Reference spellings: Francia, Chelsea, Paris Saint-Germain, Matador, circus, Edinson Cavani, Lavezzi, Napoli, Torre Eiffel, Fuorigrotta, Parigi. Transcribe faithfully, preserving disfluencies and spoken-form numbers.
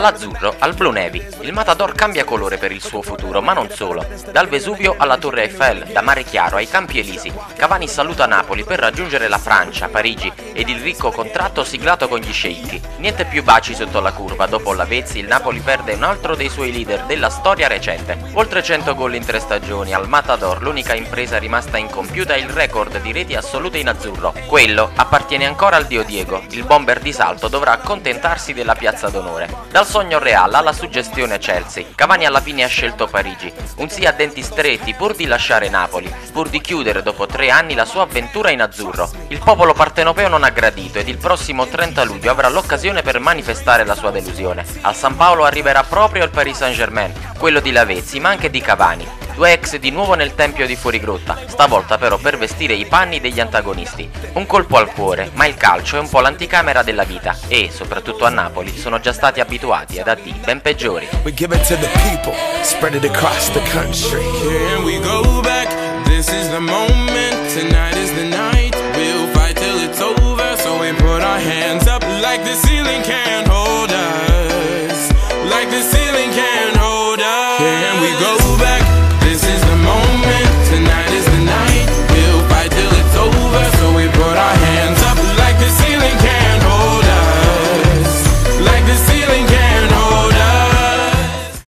Dall'azzurro al blu navy, il Matador cambia colore per il suo futuro, ma non solo. Dal Vesuvio alla Torre Eiffel, da Mare Chiaro ai Campi Elisi, Cavani saluta Napoli per raggiungere la Francia, Parigi ed il ricco contratto siglato con gli sceicchi. Niente più baci sotto la curva, dopo Lavezzi il Napoli perde un altro dei suoi leader della storia recente. Oltre cento gol in tre stagioni, al Matador l'unica impresa rimasta incompiuta è il record di reti assolute in azzurro. Quello appartiene ancora al dio Diego, il bomber di Salto dovrà accontentarsi della piazza d'onore. Dal sogno reale alla suggestione Chelsea, Cavani alla fine ha scelto Parigi, un sì a denti stretti pur di lasciare Napoli, pur di chiudere dopo tre anni la sua avventura in azzurro. Il popolo partenopeo non ha gradito ed il prossimo trenta luglio avrà l'occasione per manifestare la sua delusione. Al San Paolo arriverà proprio il Paris Saint-Germain, quello di Lavezzi ma anche di Cavani, due ex di nuovo nel tempio di Fuorigrotta, stavolta però per vestire i panni degli antagonisti. Un colpo al cuore, ma il calcio è un po' l'anticamera della vita e, soprattutto a Napoli, sono già stati abituati ad addii ben peggiori. We give it to the people, spread it across the country. Here we go back, this is the moment.